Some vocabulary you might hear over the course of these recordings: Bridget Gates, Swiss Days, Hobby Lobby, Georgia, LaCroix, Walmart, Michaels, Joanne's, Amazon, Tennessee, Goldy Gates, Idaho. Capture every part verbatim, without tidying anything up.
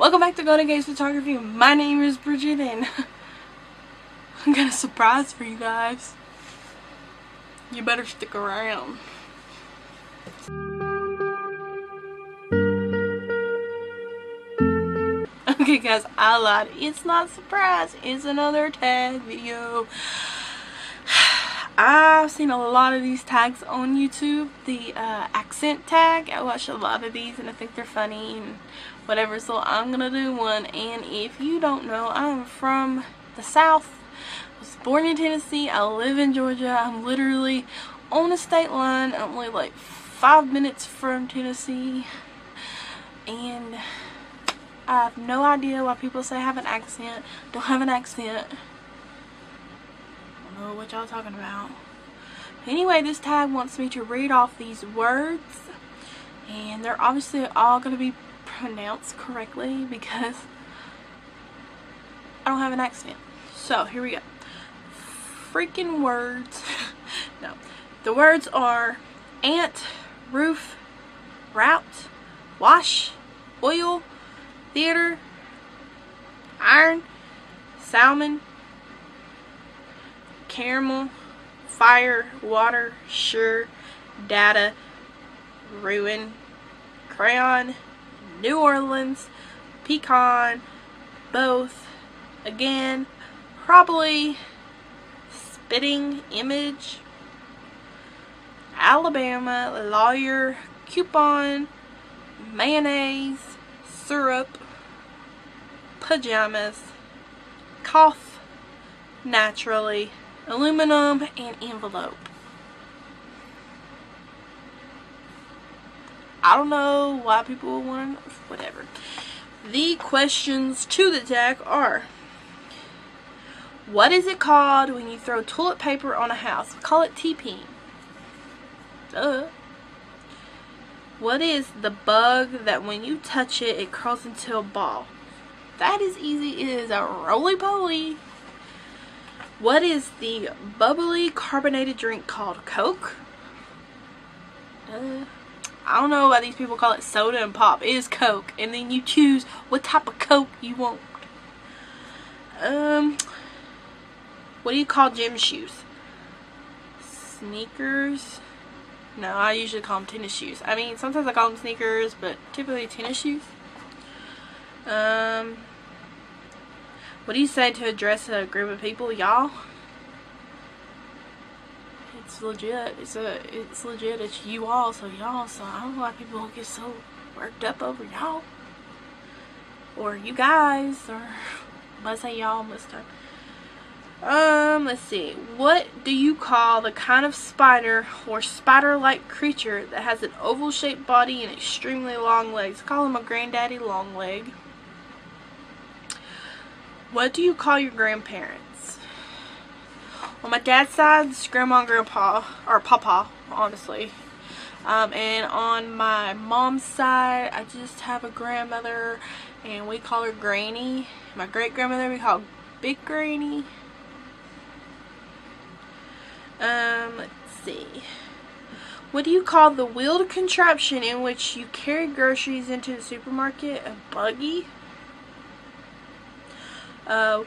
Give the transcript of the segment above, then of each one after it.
Welcome back to Goldy Gates Photography. My name is Bridget and I got a surprise for you guys. You better stick around. Okay guys, I lied. It's not a surprise. It's another tag video. I've seen a lot of these tags on YouTube, the uh, accent tag. I watch a lot of these and I think they're funny and whatever, so I'm gonna do one. And if you don't know, I'm from the South. I was born in Tennessee. I live in Georgia. I'm literally on the state line. I'm only like five minutes from Tennessee, and I have no idea why people say I have an accent. Don't have an accent. Know what y'all talking about. Anyway, this tag wants me to read off these words, and they're obviously all going to be pronounced correctly because I don't have an accent. So here we go. Freaking words. No, the words are ant, roof, route, wash, oil, theater, iron, salmon, caramel, fire, water, sure, data, ruin, crayon, New Orleans, pecan, both, again, probably, spitting image, Alabama, lawyer, coupon, mayonnaise, syrup, pajamas, cough, naturally, aluminum, and envelope. I don't know why people want whatever. The questions to the tag are: what is it called when you throw toilet paper on a house? We call it T P. Duh. What is the bug that when you touch it, it curls into a ball? That is easy. It is a roly-poly. What is the bubbly carbonated drink called? Coke? Uh, I don't know why these people call it soda and pop. It is Coke. And then you choose what type of Coke you want. Um, what do you call gym shoes? Sneakers? No, I usually call them tennis shoes. I mean, sometimes I call them sneakers, but typically tennis shoes. Um... What do you say to address a group of people, y'all? It's legit. It's a. It's legit. It's you all, so y'all. So I don't know why people get so worked up over y'all, or you guys, or let's say y'all this time. Um. Let's see. What do you call the kind of spider or spider-like creature that has an oval-shaped body and extremely long legs? Call him a granddaddy long leg. What do you call your grandparents? On my dad's side, it's grandma and grandpa, or papa, honestly. Um, and on my mom's side, I just have a grandmother, and we call her Granny. My great-grandmother, we call Big Granny. Um, let's see. What do you call the wheeled contraption in which you carry groceries into the supermarket? A buggy? Uh,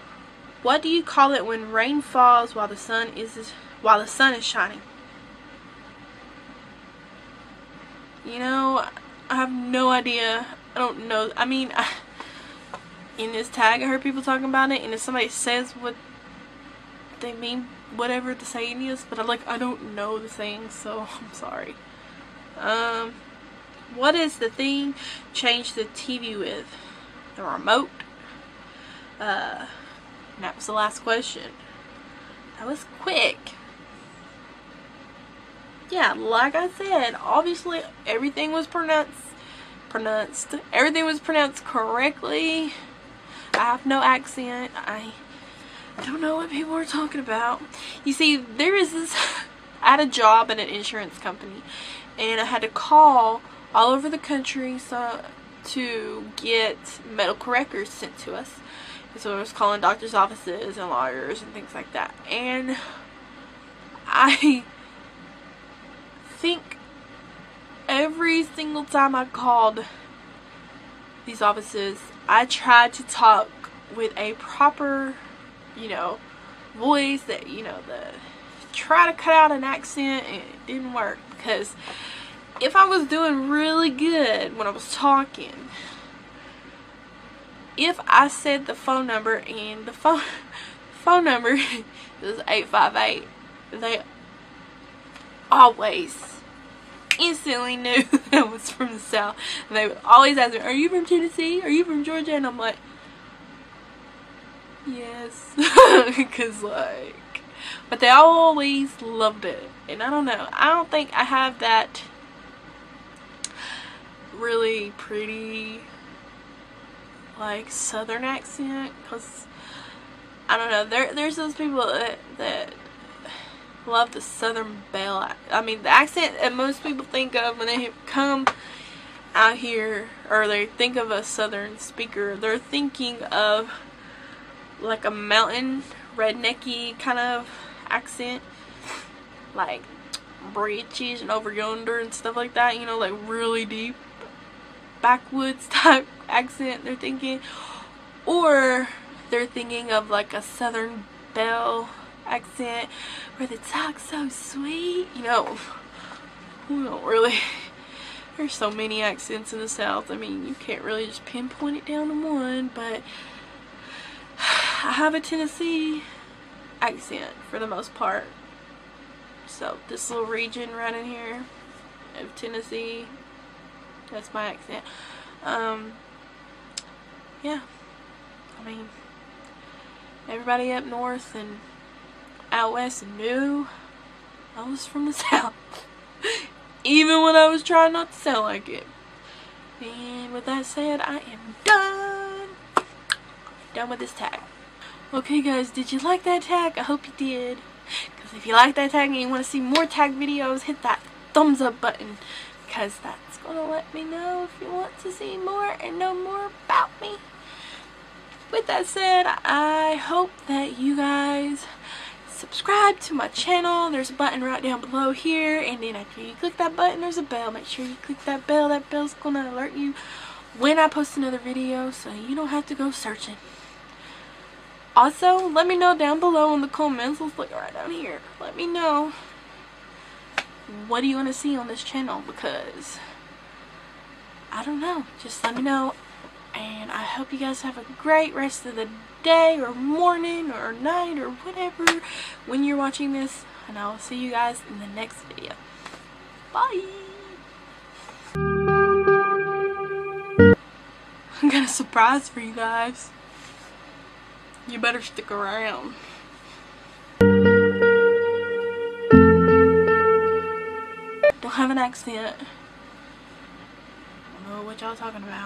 what do you call it when rain falls while the sun is while the sun is shining? You know, I have no idea. I don't know. I mean, I, in this tag, I heard people talking about it, and if somebody says what they mean, whatever the saying is, but I like I don't know the saying, so I'm sorry. Um, what is the thing? Change the T V with the remote. Uh, that was the last question. That was quick. Yeah, like I said, obviously everything was pronounced, pronounced, everything was pronounced correctly. I have no accent. I don't know what people are talking about. You see, there is this, I had a job at an insurance company, and I had to call all over the country so to get medical records sent to us. So I was calling doctors' offices and lawyers and things like that. And I think every single time I called these offices, I tried to talk with a proper, you know, voice that, you know, the try to cut out an accent, and it didn't work, because if I was doing really good when I was talking, if I said the phone number and the phone phone number is eight five eight, they always instantly knew that was from the South, and they would always ask me, are you from Tennessee? Are you from Georgia? And I'm like, yes, because like, but they always loved it, and I don't know, I don't think I have that really pretty like Southern accent, because I don't know, there there's those people that, that love the Southern belle. I mean, the accent that most people think of when they come out here, or they think of a Southern speaker, they're thinking of like a mountain rednecky kind of accent, like Bridges and over yonder and stuff like that, you know, like really deep backwoods type accent they're thinking, or they're thinking of like a Southern belle accent where they talk so sweet, you know. We don't really, there's so many accents in the South, I mean, you can't really just pinpoint it down to one, but I have a Tennessee accent for the most part. So this little region right in here of Tennessee, that's my accent. Um, yeah, I mean, everybody up north and out west knew I was from the South, even when I was trying not to sound like it. And with that said, I am done. Done with this tag. Okay guys, did you like that tag? I hope you did, because if you like that tag and you want to see more tag videos, hit that thumbs up button, because that's going to let me know if you want to see more and know more about me. With that said, I hope that you guys subscribe to my channel. There's a button right down below here, and then after you click that button, there's a bell. Make sure you click that bell. That bell's going to alert you when I post another video, so you don't have to go searching. Also, let me know down below in the comments. Let's look right down here. Let me know, what do you want to see on this channel? Because I don't know. Just let me know. And I hope you guys have a great rest of the day or morning or night or whatever when you're watching this. And I will see you guys in the next video. Bye. I got a surprise for you guys. You better stick around. Don't have an accent. I don't know what y'all talking about.